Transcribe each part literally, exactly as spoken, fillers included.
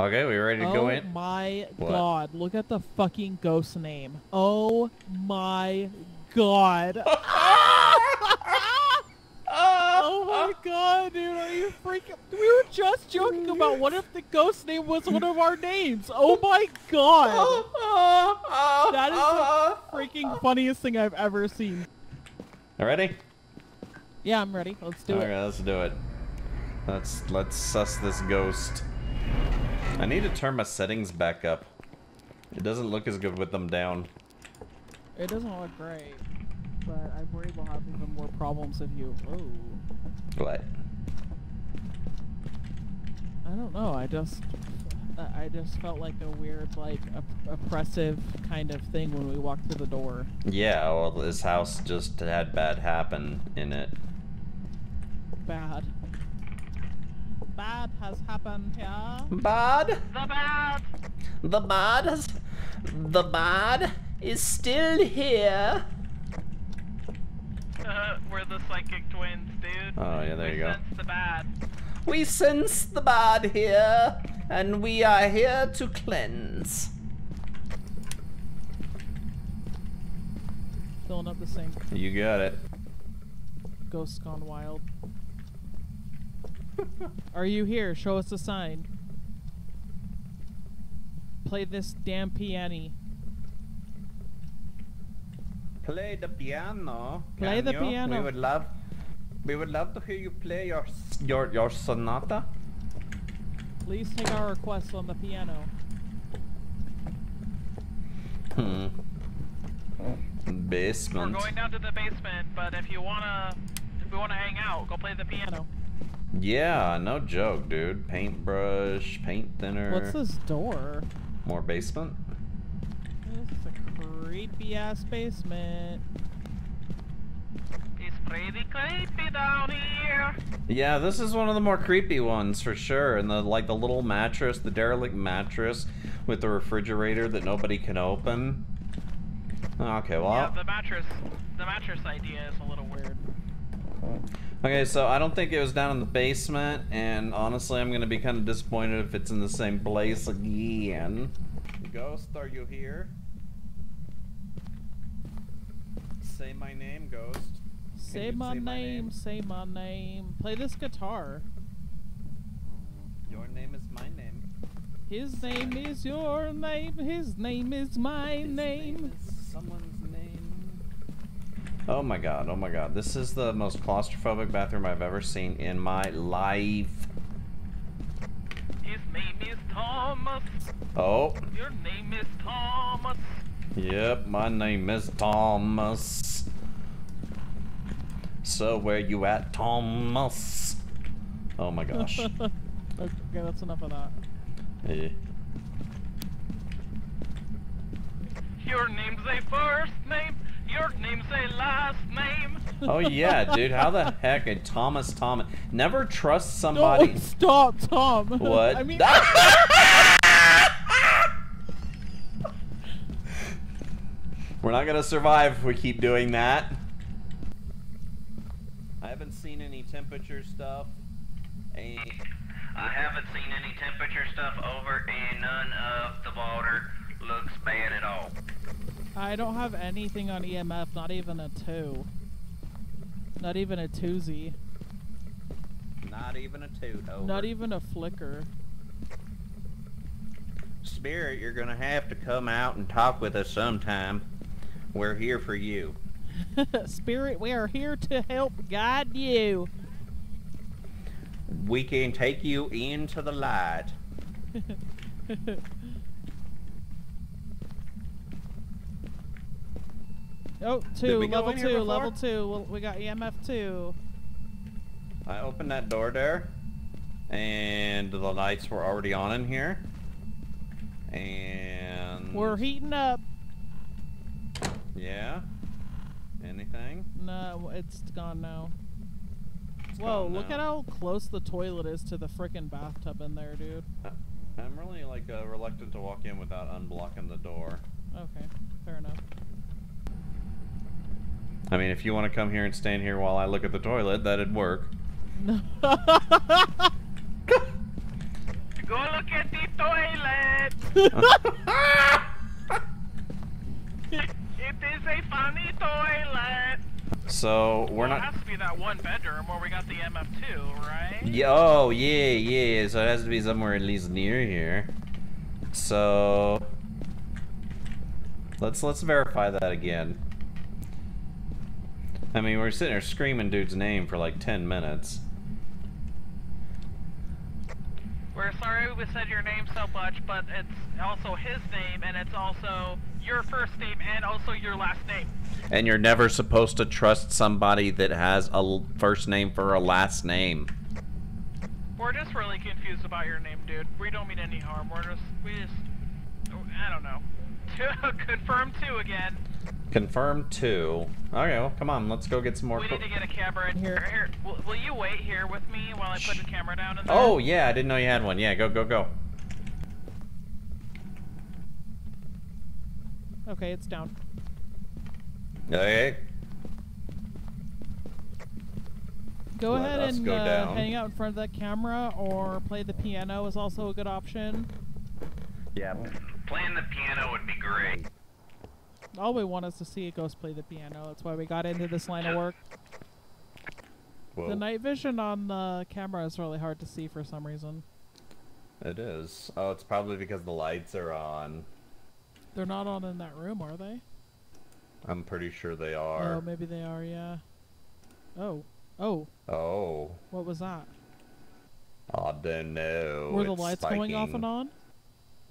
Okay, we ready to oh go in? Oh my what? god, look at the fucking ghost name. Oh my god. Oh my god, dude, are you freaking... We were just joking about what if the ghost name was one of our names. Oh my god. That is the freaking funniest thing I've ever seen. Ready? Yeah, I'm ready. Let's do it. Alright, let's do it. Let's, let's suss this ghost. I need to turn my settings back up. It doesn't look as good with them down. It doesn't look great, but I worry we'll have even more problems if you... Oh. What? I don't know, I just... I just felt like a weird, like, op oppressive kind of thing when we walked through the door. Yeah, well, this house just had bad happen in it. Bad. Bad has happened here. Bad? The bad! The bad has... The bad is still here. Uh, we're the psychic twins, dude. Oh, yeah, there we you go. We sense the bad. We sense the bad here, and we are here to cleanse. Filling up the sink. You got it. Ghosts gone wild. Are you here? Show us a sign. Play this damn piano. Play the piano. Play the you? piano. We would love, we would love to hear you play your your your sonata. Please take our requests on the piano. Hmm. Basement. We're going down to the basement, but if you wanna, if we wanna hang out, go play the piano. Yeah, no joke, dude. Paintbrush, paint thinner. What's this door? More basement? This is a creepy ass basement. It's pretty creepy down here. Yeah, this is one of the more creepy ones for sure. And the like the little mattress, the derelict mattress with the refrigerator that nobody can open. Okay, well. Yeah, the mattress the mattress idea is a little weird. Okay, so I don't think it was down in the basement, and honestly, I'm gonna be kind of disappointed if it's in the same place again. Ghost, are you here? Say my name, Ghost. Say, my, say name, my name, say my name. Play this guitar. Your name is my name. His name is your name. His name is my His name. name is someone's name. Oh my god, oh my god. This is the most claustrophobic bathroom I've ever seen in my life. His name is Thomas. Oh. Your name is Thomas. Yep, my name is Thomas. So where you at, Thomas? Oh my gosh. Okay, that's enough of that. Yeah. Your name's a first name. Your name's a last name. Oh yeah, dude. How the heck? A Thomas Thomas. Never trust somebody. No, stop, Tom. What? I mean We're not gonna survive if we keep doing that. I haven't seen any temperature stuff. Hey. I haven't seen any temperature stuff over, and none of the water looks bad at all. I don't have anything on E M F, not even a two. Not even a twosie. Not even a two, over. Not even a flicker. Spirit, you're gonna have to come out and talk with us sometime. We're here for you. Spirit, we are here to help guide you. We can take you into the light. Oh, two, level two, level two. Well, we got E M F two. I opened that door there, and the lights were already on in here. And... We're heating up. Yeah? Anything? No, it's gone now. It's Whoa, gone now. Look at how close the toilet is to the frickin' bathtub in there, dude. I'm really, like, uh, reluctant to walk in without unblocking the door. Okay, fair enough. I mean, if you want to come here and stand here while I look at the toilet, that'd work. Go look at the toilet! It is a funny toilet! So, we're well, not- it has to be that one bedroom where we got the M F two, right? Yeah, oh, yeah, yeah, so it has to be somewhere at least near here. So... Let's, let's verify that again. I mean, we're sitting there screaming dude's name for like ten minutes. We're sorry we said your name so much, but it's also his name, and it's also your first name, and also your last name. And you're never supposed to trust somebody that has a first name for a last name. We're just really confused about your name, dude. We don't mean any harm. We're just, we just, I don't know. Confirm two again. Confirm two. Okay, well, come on, let's go get some more. We need to get a camera in here. Here, will, will you wait here with me while I put the camera down in there? Oh yeah, I didn't know you had one. Yeah, go, go, go. Okay, it's down. Okay. Go Let ahead and go uh, hang out in front of that camera, or play the piano is also a good option. Yeah, playing the piano would be great. All we want is to see a ghost play the piano. That's why we got into this line of work. Whoa. The night vision on the camera is really hard to see for some reason. It is. Oh, it's probably because the lights are on. They're not on in that room, are they? I'm pretty sure they are. Oh, maybe they are, yeah. Oh. Oh. Oh. What was that? I don't know. Were the it's lights spiking. Going off and on?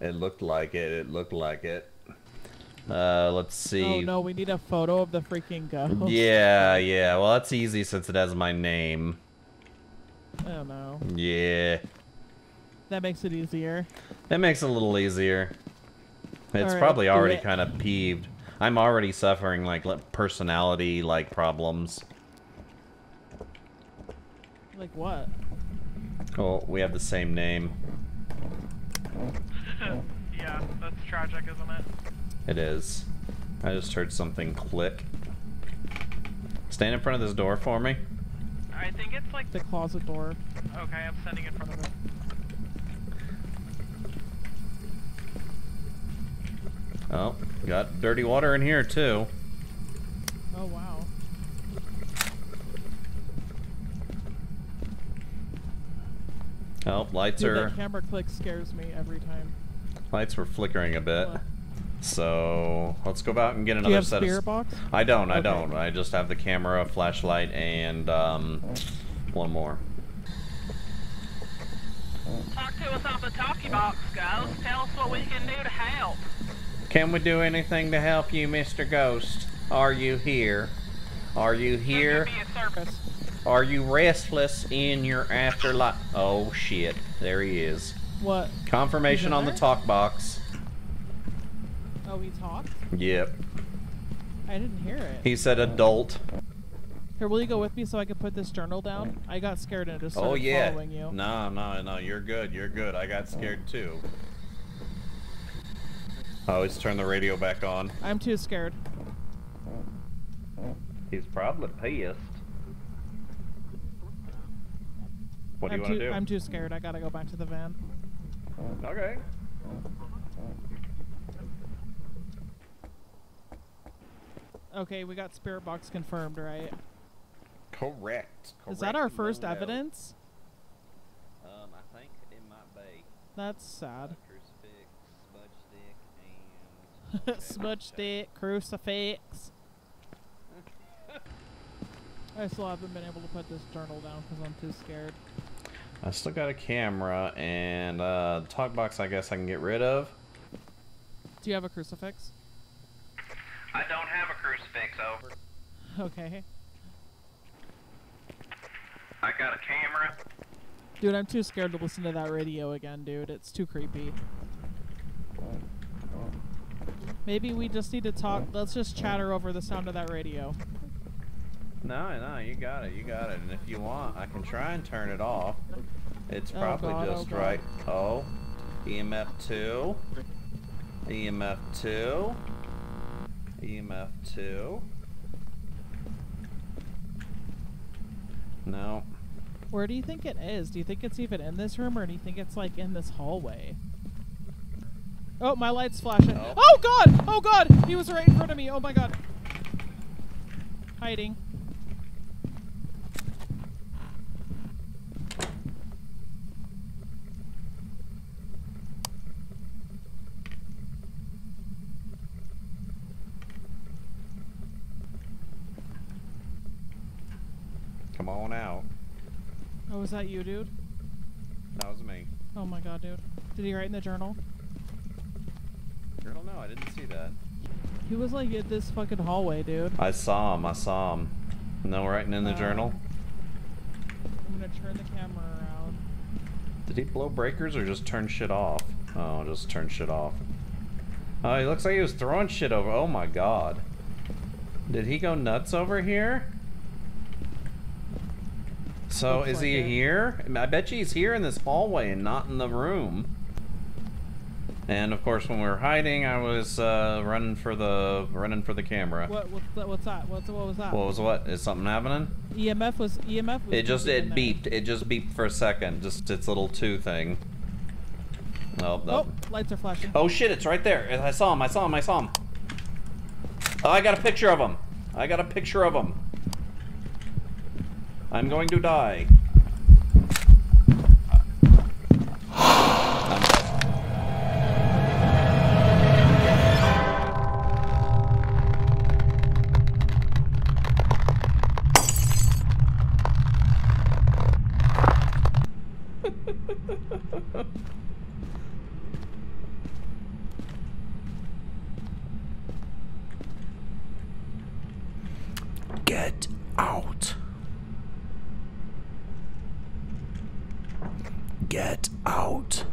It looked like it. It looked like it. Uh, let's see. Oh no, we need a photo of the freaking ghost. Yeah, yeah. Well, that's easy since it has my name. Oh no. Yeah. That makes it easier. That makes it a little easier. It's right, probably already it. kind of peeved. I'm already suffering like personality like problems. Like what? Oh, we have the same name. Yeah, that's tragic, isn't it? It is. I just heard something click. Stand in front of this door for me. I think it's like the closet door. Okay, I'm standing in front of it. Oh, got dirty water in here too. Oh wow. Oh, lights Dude, are. That camera click scares me every time. Lights were flickering a bit. What? So let's go out and get another Do you have set spirit of box? I don't, I okay. don't. I just have the camera, flashlight, and um, one more. Talk to us on the talkie box, Ghost. Tell us what we can do to help. Can we do anything to help you, Mister Ghost? Are you here? Are you here? There could be a service. Are you restless in your afterlife? Oh shit! There he is. What? Confirmation on there? The talk box. Oh, he talked? Yep. I didn't hear it. He said adult. Here, will you go with me so I can put this journal down? I got scared and just started oh, yeah. following you. No, no, no, you're good, you're good. I got scared too. I always turn the radio back on. I'm too scared. He's probably pissed. What do I'm you want to do? I'm too scared. I gotta go back to the van. Okay. Okay, we got spirit box confirmed, right? Correct. Correct. Is that our first well. evidence? Um, I think it might be. That's sad. Crucifix, smudge stick, and... smudge stick, crucifix. I still haven't been able to put this journal down because I'm too scared. I still got a camera, and uh, the talk box I guess I can get rid of. Do you have a crucifix? I don't have a crucifix, over. Okay. I got a camera. Dude, I'm too scared to listen to that radio again, dude. It's too creepy. Maybe we just need to talk. Let's just chatter over the sound of that radio. No, no, you got it. You got it. And if you want, I can try and turn it off. It's probably oh God, just oh right. Oh, E M F two. E M F two. E M F two. No. Where do you think it is? Do you think it's even in this room, or do you think it's like in this hallway? Oh, my light's flashing. Oh, oh god! Oh god! He was right in front of me. Oh my god. Hiding. Come on out. Oh, was that you, dude? That was me. Oh my god, dude. Did he write in the journal? Journal? No, I didn't see that. He was like in this fucking hallway, dude. I saw him. I saw him. No writing in the uh, journal. I'm gonna turn the camera around. Did he blow breakers or just turn shit off? Oh, just turn shit off. Oh, he looks like he was throwing shit over. Oh my god. Did he go nuts over here? So looks is like he it. Here? I bet you he's here in this hallway and not in the room. And of course, when we were hiding, I was uh, running for the running for the camera. What? What's that? What's that? What's, what was that? What was what? Is something happening? E M F was E M F. Was it just it beeped. There. It just beeped for a second. Just its little two thing. Oh, oh, oh, lights are flashing. Oh shit! It's right there. I saw him. I saw him. I saw him. Oh, I got a picture of him. I got a picture of him. I'm going to die. Get out. Get out.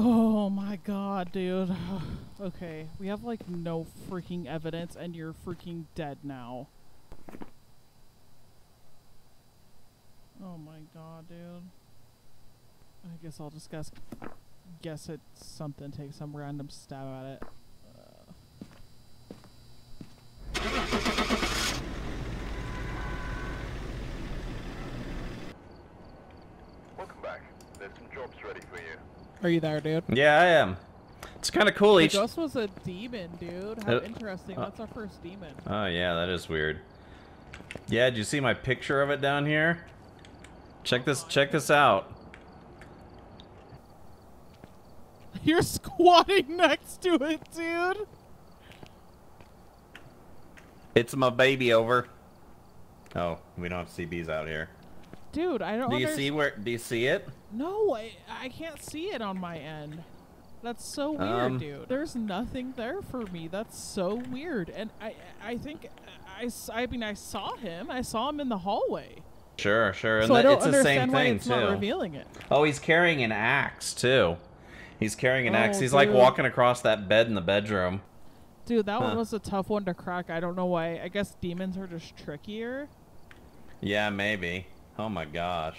Oh my god, dude. Okay, we have like no freaking evidence and you're freaking dead now. Oh my god, dude. I guess I'll just guess, guess it's something, take some random stab at it. Welcome back. There's some jobs ready for you. Are you there, dude? Yeah, I am. It's kind of cool. The each ghost was a demon, dude. How uh, interesting. Uh, That's our first demon. Oh yeah, that is weird. Yeah, did you see my picture of it down here? Check this. Check this out. You're squatting next to it, dude. It's my baby over. Oh, we don't have C Bs out here. Dude, I don't. Do you see where? Do you see it? No, I I can't see it on my end. That's so weird, um, dude. There's nothing there for me. That's so weird. And I I think I I mean I saw him. I saw him in the hallway. Sure, sure. And so I don't it's understand the same why thing it's too. Not revealing it. Oh, he's carrying an axe too. He's carrying an oh, axe. He's dude. like walking across that bed in the bedroom. Dude, that huh. one was a tough one to crack. I don't know why. I guess demons are just trickier. Yeah, maybe. Oh my gosh.